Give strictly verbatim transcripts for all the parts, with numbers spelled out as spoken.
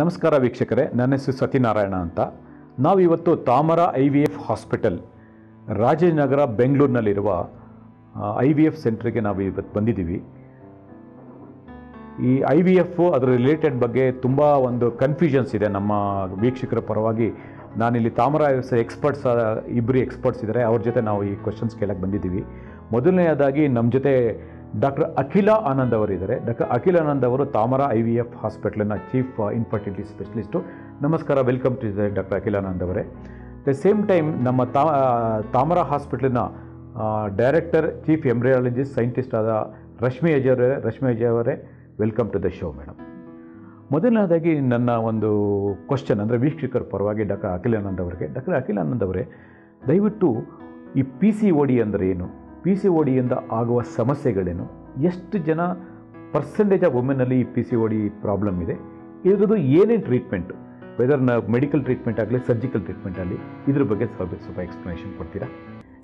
ನಮಸ್ಕಾರ ವೀಕ್ಷಕರೇ, ನನ್ನ ಹೆಸರು ಸತ್ಯನಾರಾಯಣ ಅಂತ. ನಾವಿವತ್ತು Tamara I V F hospital Rajanagar ಬೆಂಗಳೂರಿನಲ್ಲಿರುವ ಐ ವಿ ಎಫ್ ಸೆಂಟ್ರಿಗೆ ನಾವು ಇವತ್ತು ಬಂದಿದ್ದೀವಿ. ಈ ಐ ವಿ ಎಫ್ ಅದರ ರಿಲೇಟೆಡ್ ಬಗ್ಗೆ ತುಂಬ ಒಂದು ಕನ್ಫ್ಯೂಷನ್ಸ್ ಇದೆ ನಮ್ಮ ವೀಕ್ಷಕರ ಪರವಾಗಿ. ನಾನಿಲ್ಲಿ ತಾಮರಾ ಎಕ್ಸ್ಪರ್ಟ್ಸ್ ಇಬ್ಬರು ಎಕ್ಸ್ಪರ್ಟ್ಸ್ ಇದ್ದಾರೆ, ಅವ್ರ ಜೊತೆ ನಾವು ಈ ಕ್ವಶನ್ಸ್ ಕೇಳಕ್ಕೆ ಬಂದಿದ್ದೀವಿ. ಮೊದಲನೆಯದಾಗಿ ನಮ್ಮ ಜೊತೆ ಡಾಕ್ಟರ್ ಅಖಿಲಾ ಆನಂದ್ ಅವರಿದ್ದಾರೆ. ಡಾಕ್ಟರ್ ಅಖಿಲಾ ಆನಂದ್ ಅವರು ತಾಮರಾ ಐ ವಿ ಎಫ್ ಹಾಸ್ಪಿಟಲಿನ ಚೀಫ್ ಇನ್ಫರ್ಟಿಲಿಟಿ ಸ್ಪೆಷಲಿಸ್ಟು. ನಮಸ್ಕಾರ, welcome to doctor Akhila Anand ಅವರೇ. ದ ಸೇಮ್ ಟೈಮ್ ನಮ್ಮ ತಾ ತಾಮರಾ ಹಾಸ್ಪಿಟಲಿನ ಡೈರೆಕ್ಟರ್, ಚೀಫ್ ಎಂಬ್ರಿಯಾಲಜಿಸ್ಟ್, ಸೈಂಟಿಸ್ಟ್ ಆದ ರಶ್ಮಿ ಅಜಯ್ವರೇ ರಶ್ಮಿ ಅಜಯ್ವರೇ welcome to the show madam. ಮೊದಲನೇದಾಗಿ ನನ್ನ ಒಂದು ಕ್ವಶನ್ ಅಂದರೆ ವೀಕ್ಷಕರ ಪರವಾಗಿ ಡಾಕ್ಟರ್ ಅಖಿಲಾ ಆನಂದ್ ಅವರಿಗೆ. ಡಾಕ್ಟರ್ ಅಖಿಲಾ ಆನಂದ್ ಅವರೇ, ದಯವಿಟ್ಟು ಈ ಪಿ ಸಿ ಒ ಡಿ ಅಂದರೆ ಏನು, ಪಿ ಸಿ ಒ ಡಿಯಿಂದ ಆಗುವ ಸಮಸ್ಯೆಗಳೇನು, ಎಷ್ಟು ಜನ ಪರ್ಸೆಂಟೇಜ್ ಆಫ್ ವುಮೆನಲ್ಲಿ ಈ P C O D problem ಇದೆ, ಇದ್ರದ್ದು ಏನೇನು ಟ್ರೀಟ್ಮೆಂಟು, ವೆದರ್ ನ ಮೆಡಿಕಲ್ ಟ್ರೀಟ್ಮೆಂಟ್ ಆಗಲಿ ಸರ್ಜಿಕಲ್ ಟ್ರೀಟ್ಮೆಂಟ್ ಆಗಲಿ, ಇದ್ರ ಬಗ್ಗೆ ಸ್ವಲ್ಪ ಸ್ವಲ್ಪ ಎಕ್ಸ್ಪ್ಲನೇಷನ್ ಕೊಡ್ತೀರಾ?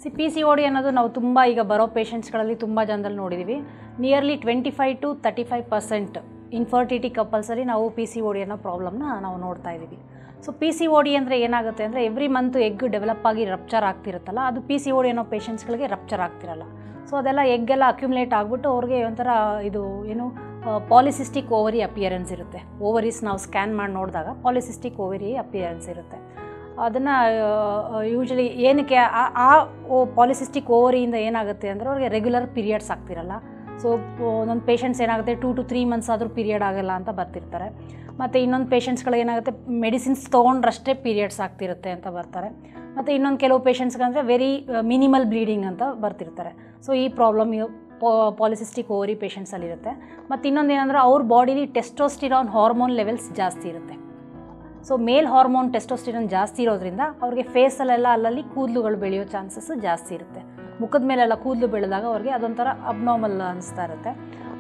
C P C O D ಅನ್ನೋದು ನಾವು ತುಂಬ ಈಗ ಬರೋ ಪೇಷೆಂಟ್ಸ್ಗಳಲ್ಲಿ ತುಂಬ ಜನದಲ್ಲಿ ನೋಡಿದ್ದೀವಿ. Nearly twenty five to thirty five percent infertility ಕಪಲ್ಸಲ್ಲಿ ನಾವು ಪಿ ಸಿ ಒ ಡಿ ಅನ್ನೋ ಪ್ರಾಬ್ಲಮ್ನ ನಾವು ನೋಡ್ತಾ ಇದ್ದೀವಿ. So P C O D ಅಂದರೆ ಏನಾಗುತ್ತೆ ಅಂದರೆ, ಎವ್ರಿ ಮಂತ್ ಎಗ್ ಡೆವಲಪ್ ಆಗಿ ರಪ್ಚರ್ ಆಗ್ತಿರುತ್ತಲ್ಲ, ಅದು ಪಿ ಸಿ ಒ ಡಿ ಅನ್ನೋ ಪೇಷೆಂಟ್ಸ್ಗಳಿಗೆ ರಪ್ಚರ್ ಆಗ್ತಿರಲ್ಲ. ಸೊ ಅದೆಲ್ಲ ಎಗ್ಗೆಲ್ಲ ಅಕ್ಯುಮುಲೇಟ್ ಆಗಿಬಿಟ್ಟು ಅವ್ರಿಗೆ ಒಂಥರ ಇದು ಏನು ಪಾಲಿಸಿಸ್ಟಿಕ್ ಓವರಿ ಅಪಿಯರೆನ್ಸ್ ಇರುತ್ತೆ. ಓವರೀಸ್ ನಾವು ಸ್ಕ್ಯಾನ್ ಮಾಡಿ ನೋಡಿದಾಗ ಪಾಲಿಸಿಸ್ಟಿಕ್ ಓವರಿ ಅಪಿಯರೆನ್ಸ್ ಇರುತ್ತೆ. ಅದನ್ನು ಯೂಶ್ವಲಿ ಏನಕ್ಕೆ ಆ ಪಾಲಿಸಿಸ್ಟಿಕ್ ಓವರಿಯಿಂದ ಏನಾಗುತ್ತೆ ಅಂದರೆ, ಅವ್ರಿಗೆ ರೆಗ್ಯುಲರ್ ಪೀರಿಯಡ್ಸ್ ಆಗ್ತಿರಲ್ಲ. ಸೊ ಒಂದೊಂದು ಪೇಷೆಂಟ್ಸ್ ಏನಾಗುತ್ತೆ, ಟೂ ಟು ತ್ರೀ ಮಂತ್ಸ್ ಆದರೂ ಪೀರಿಯಡ್ ಆಗಲ್ಲ ಅಂತ ಬರ್ತಿರ್ತಾರೆ. ಮತ್ತು ಇನ್ನೊಂದು ಪೇಷೆಂಟ್ಸ್ಗಳಿಗೇನಾಗುತ್ತೆ, ಮೆಡಿಸಿನ್ಸ್ ತೊಗೊಂಡ್ರಷ್ಟೇ ಪೀರಿಯಡ್ಸ್ ಆಗ್ತಿರುತ್ತೆ ಅಂತ ಬರ್ತಾರೆ. ಮತ್ತು ಇನ್ನೊಂದು ಕೆಲವು ಪೇಷೆಂಟ್ಸ್ಗಂದರೆ ವೆರಿ ಮಿನಿಮಲ್ ಬ್ಲೀಡಿಂಗ್ ಅಂತ ಬರ್ತಿರ್ತಾರೆ. ಸೊ ಈ ಪ್ರಾಬ್ಲಮ್ ಪಾಲಿಸಿಸ್ಟಿಕ್ ಓವರಿ ಪೇಷೆಂಟ್ಸಲ್ಲಿರುತ್ತೆ. ಮತ್ತು ಇನ್ನೊಂದು ಏನಂದರೆ, ಅವ್ರ ಬಾಡಿಲಿ ಟೆಸ್ಟೋಸ್ಟಿರಾನ್ ಹಾರ್ಮೋನ್ ಲೆವೆಲ್ಸ್ ಜಾಸ್ತಿ ಇರುತ್ತೆ. ಸೊ ಮೇಲ್ ಹಾರ್ಮೋನ್ ಟೆಸ್ಟೋಸ್ಟಿರಾನ್ ಜಾಸ್ತಿ ಇರೋದ್ರಿಂದ ಅವ್ರಿಗೆ ಫೇಸಲ್ಲೆಲ್ಲ ಅಲ್ಲಲ್ಲಿ ಕೂದಲುಗಳು ಬೆಳೆಯೋ ಚಾನ್ಸಸ್ ಜಾಸ್ತಿ ಇರುತ್ತೆ. ಮುಖದ ಮೇಲೆಲ್ಲ ಕೂದಲು ಬೆಳೆದಾಗ ಅವ್ರಿಗೆ ಅದೊಂಥರ ಅಬ್ನಾರ್ಮಲ್ ಅನಿಸ್ತಾ ಇರುತ್ತೆ.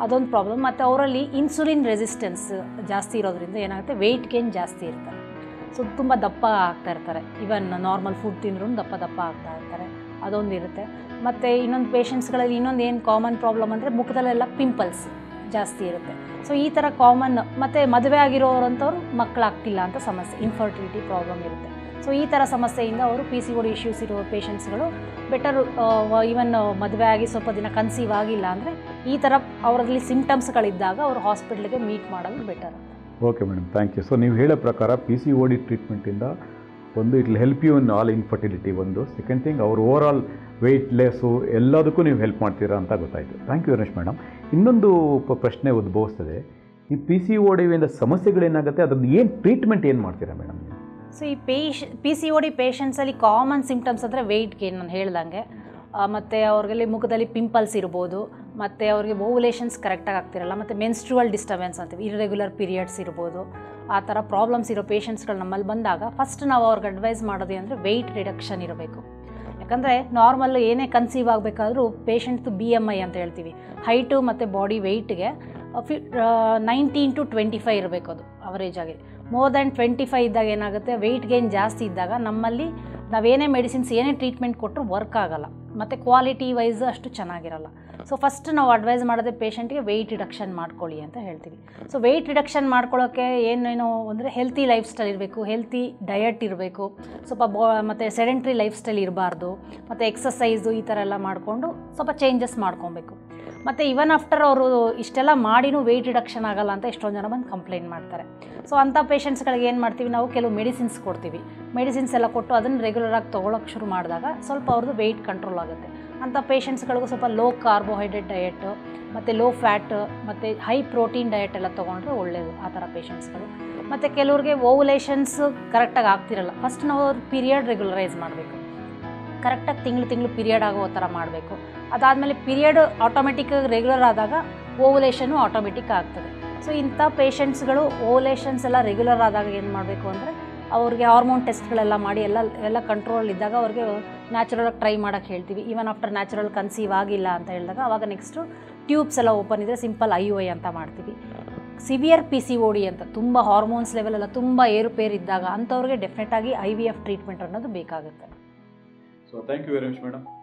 ಅದೊಂದು ಪ್ರಾಬ್ಲಮ್. ಮತ್ತು ಅವರಲ್ಲಿ ಇನ್ಸುಲಿನ್ ರೆಸಿಸ್ಟೆನ್ಸ್ ಜಾಸ್ತಿ ಇರೋದ್ರಿಂದ ಏನಾಗುತ್ತೆ, ವೆಯ್ಟ್ ಗೇನ್ ಜಾಸ್ತಿ ಇರ್ತಾರೆ. ಸೊ ತುಂಬ ದಪ್ಪ ಆಗ್ತಾ ಇರ್ತಾರೆ. ಇವನ್ ನಾರ್ಮಲ್ ಫುಡ್ ತಿಂದ್ರೂ ದಪ್ಪ ದಪ್ಪ ಆಗ್ತಾ ಇರ್ತಾರೆ. ಅದೊಂದು ಇರುತ್ತೆ. ಮತ್ತು ಇನ್ನೊಂದು ಪೇಷೆಂಟ್ಸ್ಗಳಲ್ಲಿ ಇನ್ನೊಂದು ಏನು ಕಾಮನ್ ಪ್ರಾಬ್ಲಮ್ ಅಂದರೆ, ಮುಖದಲ್ಲೆಲ್ಲ ಪಿಂಪಲ್ಸ್ ಜಾಸ್ತಿ ಇರುತ್ತೆ. ಸೊ ಈ ಥರ ಕಾಮನ್. ಮತ್ತು ಮದುವೆ ಆಗಿರೋರಂಥವ್ರು ಮಕ್ಕಳಾಗ್ತಿಲ್ಲ ಅಂತ ಸಮಸ್ಯೆ, ಇನ್ಫರ್ಟಿಲಿಟಿ ಪ್ರಾಬ್ಲಮ್ ಇರುತ್ತೆ. ಸೊ ಈ ಥರ ಸಮಸ್ಯೆಯಿಂದ ಅವರು P C O D issues ಇರುವ ಪೇಷೆಂಟ್ಸ್ಗಳು ಬೆಟರ್, ಈವನ್ ಮದುವೆ ಆಗಿ ಸ್ವಲ್ಪ ದಿನ ಕನ್ಸೀವ್ ಆಗಿಲ್ಲ ಅಂದರೆ ಈ ಥರ ಅವರಲ್ಲಿ ಸಿಂಪ್ಟಮ್ಸ್ಗಳಿದ್ದಾಗ ಅವರು ಹಾಸ್ಪಿಟ್ಲಿಗೆ ಮೀಟ್ ಮಾಡೋದು better. Okay madam, thank you. So ನೀವು ಹೇಳೋ ಪ್ರಕಾರ ಪಿ ಸಿ ಒ ಡಿ ಟ್ರೀಟ್ಮೆಂಟಿಂದ ಒಂದು it help you in all infertility, ಒಂದು ಸೆಕೆಂಡ್ ಥಿಂಗ್ ಅವ್ರ ಓವರ್ ಆಲ್ ವೆಯ್ಟ್ಲೆಸ್ಸು ಎಲ್ಲದಕ್ಕೂ ನೀವು ಹೆಲ್ಪ್ ಮಾಡ್ತೀರಾ ಅಂತ ಗೊತ್ತಾಯಿತು. Thank you very much madam. ಇನ್ನೊಂದು ಪ್ರಶ್ನೆ ಉದ್ಭವಿಸ್ತದೆ, ಈ ಪಿ ಸಿ ಒ ಡಿಯಿಂದ ಸಮಸ್ಯೆಗಳೇನಾಗುತ್ತೆ, ಅದನ್ನು ಏನು ಟ್ರೀಟ್ಮೆಂಟ್ ಏನು ಮಾಡ್ತೀರಾ ಮೇಡಮ್? ಸೊ ಈ ಪೇಷ್ ಪಿ ಸಿ ಒ ಡಿ ಪೇಷೆಂಟ್ಸಲ್ಲಿ ಕಾಮನ್ ಸಿಂಪ್ಟಮ್ಸ್ ಅಂದರೆ ವೆಯ್ಟ್ ಗೇನ್ ನಾನು ಹೇಳ್ದಂಗೆ, ಮತ್ತು ಅವ್ರಲ್ಲಿ ಮುಖದಲ್ಲಿ ಪಿಂಪಲ್ಸ್ ಇರ್ಬೋದು, ಮತ್ತು ಅವ್ರಿಗೆ ಓವುಲೇಷನ್ಸ್ ಕರೆಕ್ಟಾಗಿ ಆಗ್ತಿರಲ್ಲ, ಮತ್ತು ಮೆನ್ಸ್ಟ್ರುವಲ್ ಡಿಸ್ಟರ್ಬೆನ್ಸ್ ಅಂತೀವಿ, ಇರ್ರೆಗ್ಯುಲರ್ ಪೀರಿಯಡ್ಸ್ ಇರ್ಬೋದು. ಆ ಥರ ಪ್ರಾಬ್ಲಮ್ಸ್ ಇರೋ ಪೇಷೆಂಟ್ಸ್ಗಳು ನಮ್ಮಲ್ಲಿ ಬಂದಾಗ ಫಸ್ಟ್ ನಾವು ಅವ್ರಿಗೆ ಅಡ್ವೈಸ್ ಮಾಡೋದು ಅಂದರೆ ವೆಯ್ಟ್ ರಿಡಕ್ಷನ್ ಇರಬೇಕು. ಯಾಕಂದರೆ ನಾರ್ಮಲ್ ಏನೇ ಕನ್ಸೀವ್ ಆಗಬೇಕಾದ್ರೂ ಪೇಷೆಂಟ್ದು ಬಿ ಎಮ್ ಐ ಅಂತ ಹೇಳ್ತೀವಿ, ಹೈಟು ಮತ್ತು ಬಾಡಿ ವೆಯ್ಟ್ಗೆ ಫಿ ನೈನ್ಟೀನ್ ಟು ಟ್ವೆಂಟಿ ಫೈವ್ ಇರಬೇಕು. ಅದು ಅವರೇಜಾಗಿ ಮೋರ್ ದ್ಯಾನ್ ಟ್ವೆಂಟಿ ಫೈವ್ ಇದ್ದಾಗ ಏನಾಗುತ್ತೆ, ವೆಯ್ಟ್ ಗೇನ್ ಜಾಸ್ತಿ ಇದ್ದಾಗ ನಮ್ಮಲ್ಲಿ ನಾವೇನೇ ಮೆಡಿಸಿನ್ಸ್ ಏನೇ ಟ್ರೀಟ್ಮೆಂಟ್ ಕೊಟ್ಟರು ವರ್ಕ್ ಆಗೋಲ್ಲ, ಮತ್ತು ಕ್ವಾಲಿಟಿ ವೈಸ್ ಅಷ್ಟು ಚೆನ್ನಾಗಿರಲ್ಲ. ಸೊ ಫಸ್ಟ್ ನಾವು ಅಡ್ವೈಸ್ ಮಾಡೋದೇ ಪೇಷೆಂಟ್ಗೆ ವೆಯ್ಟ್ ರಿಡಕ್ಷನ್ ಮಾಡ್ಕೊಳ್ಳಿ ಅಂತ ಹೇಳ್ತೀವಿ. ಸೊ ವೆಯ್ಟ್ ರಿಡಕ್ಷನ್ ಮಾಡ್ಕೊಳ್ಳೋಕ್ಕೆ ಏನೇನು ಅಂದರೆ, ಹೆಲ್ತಿ ಲೈಫ್ ಸ್ಟೈಲ್ ಇರಬೇಕು, ಹೆಲ್ತಿ ಡಯಟ್ ಇರಬೇಕು, ಸ್ವಲ್ಪ ಬಾ ಮತ್ತು ಸೆಡೆಂಟ್ರಿ ಲೈಫ್ ಸ್ಟೈಲ್ ಇರಬಾರ್ದು, ಮತ್ತು ಎಕ್ಸಸೈಸು ಈ ಥರ ಎಲ್ಲ ಮಾಡಿಕೊಂಡು ಸ್ವಲ್ಪ ಚೇಂಜಸ್ ಮಾಡ್ಕೊಬೇಕು. ಮತ್ತು ಇವನ್ ಆಫ್ಟರ್ ಅವರು ಇಷ್ಟೆಲ್ಲ ಮಾಡಿನೂ ವೆಯ್ಟ್ ರಿಡಕ್ಷನ್ ಆಗಲ್ಲ ಅಂತ ಎಷ್ಟೊಂದು ಜನ ಬಂದು ಕಂಪ್ಲೇಂಟ್ ಮಾಡ್ತಾರೆ. ಸೊ ಅಂಥ ಪೇಷೆಂಟ್ಸ್ಗಳಿಗೆ ಏನು ಮಾಡ್ತೀವಿ, ನಾವು ಕೆಲವು ಮೆಡಿಸಿನ್ಸ್ ಕೊಡ್ತೀವಿ. ಮೆಡಿಸಿನ್ಸ್ ಎಲ್ಲ ಕೊಟ್ಟು ಅದನ್ನು ರೆಗ್ಯುಲರಾಗಿ ತೊಗೊಳಕ್ಕೆ ಶುರು ಮಾಡಿದಾಗ ಸ್ವಲ್ಪ ಅವ್ರದ್ದು ವೆಯ್ಟ್ ಕಂಟ್ರೋಲ್ ಆಗುತ್ತೆ. ಅಂಥ ಪೇಷೆಂಟ್ಸ್ಗಳಿಗೂ ಸ್ವಲ್ಪ ಲೋ ಕಾರ್ಬೋಹೈಡ್ರೇಟ್ ಡಯೆಟ್, ಮತ್ತು ಲೋ ಫ್ಯಾಟ್, ಮತ್ತು ಹೈ ಪ್ರೋಟೀನ್ ಡಯೆಟ್ ಎಲ್ಲ ತೊಗೊಂಡ್ರೆ ಒಳ್ಳೆಯದು ಆ ಥರ ಪೇಷೆಂಟ್ಸ್ಗಳು. ಮತ್ತು ಕೆಲವ್ರಿಗೆ ಓವುಲೇಷನ್ಸ್ ಕರೆಕ್ಟಾಗಿ ಆಗ್ತಿರಲ್ಲ. ಫಸ್ಟ್ ನಾವು ಅವ್ರ ಪೀರಿಯಡ್ ರೆಗ್ಯುಲರೈಸ್ ಮಾಡಬೇಕು, ಕರೆಕ್ಟಾಗಿ ತಿಂಗಳು ತಿಂಗಳು ಪೀರಿಯಡ್ ಆಗೋ ಥರ ಮಾಡಬೇಕು. ಅದಾದಮೇಲೆ ಪೀರಿಯಡ್ ಆಟೋಮೆಟಿಕ್ಕಾಗಿ ರೆಗ್ಯುಲರ್ ಆದಾಗ ಓವುಲೇಷನು ಆಟೋಮೆಟಿಕ್ ಆಗ್ತದೆ. ಸೊ ಇಂಥ ಪೇಷೆಂಟ್ಸ್ಗಳು ಓವುಲೇಷನ್ಸ್ ಎಲ್ಲ ರೆಗ್ಯುಲರ್ ಆದಾಗ ಏನು ಮಾಡಬೇಕು ಅಂದರೆ, ಅವ್ರಿಗೆ ಹಾರ್ಮೋನ್ ಟೆಸ್ಟ್ಗಳೆಲ್ಲ ಮಾಡಿ ಎಲ್ಲ ಎಲ್ಲ ಕಂಟ್ರೋಲ್ ಇದ್ದಾಗ ಅವ್ರಿಗೆ ನ್ಯಾಚುರಲಾಗಿ ಟ್ರೈ ಮಾಡೋಕ್ಕೆ ಹೇಳ್ತೀವಿ. ಈವನ್ ಆಫ್ಟರ್ ನ್ಯಾಚುರಲ್ ಕನ್ಸೀವ್ ಆಗಿಲ್ಲ ಅಂತ ಹೇಳಿದಾಗ ಅವಾಗ ನೆಕ್ಸ್ಟು ಟ್ಯೂಬ್ಸ್ ಎಲ್ಲ ಓಪನ್ ಇದ್ದರೆ ಸಿಂಪಲ್ ಐ ಯು ಐ ಅಂತ ಮಾಡ್ತೀವಿ. Severe P C O D ಅಂತ ತುಂಬ ಹಾರ್ಮೋನ್ಸ್ ಲೆವೆಲೆಲ್ಲ ತುಂಬ ಏರುಪೇರು ಇದ್ದಾಗ ಅಂಥವ್ರಿಗೆ ಡೆಫಿನೆಟಾಗಿ ಐ ವಿ ಎಫ್ ಟ್ರೀಟ್ಮೆಂಟ್ ಅನ್ನೋದು ಬೇಕಾಗುತ್ತೆ. So thank you very much madam.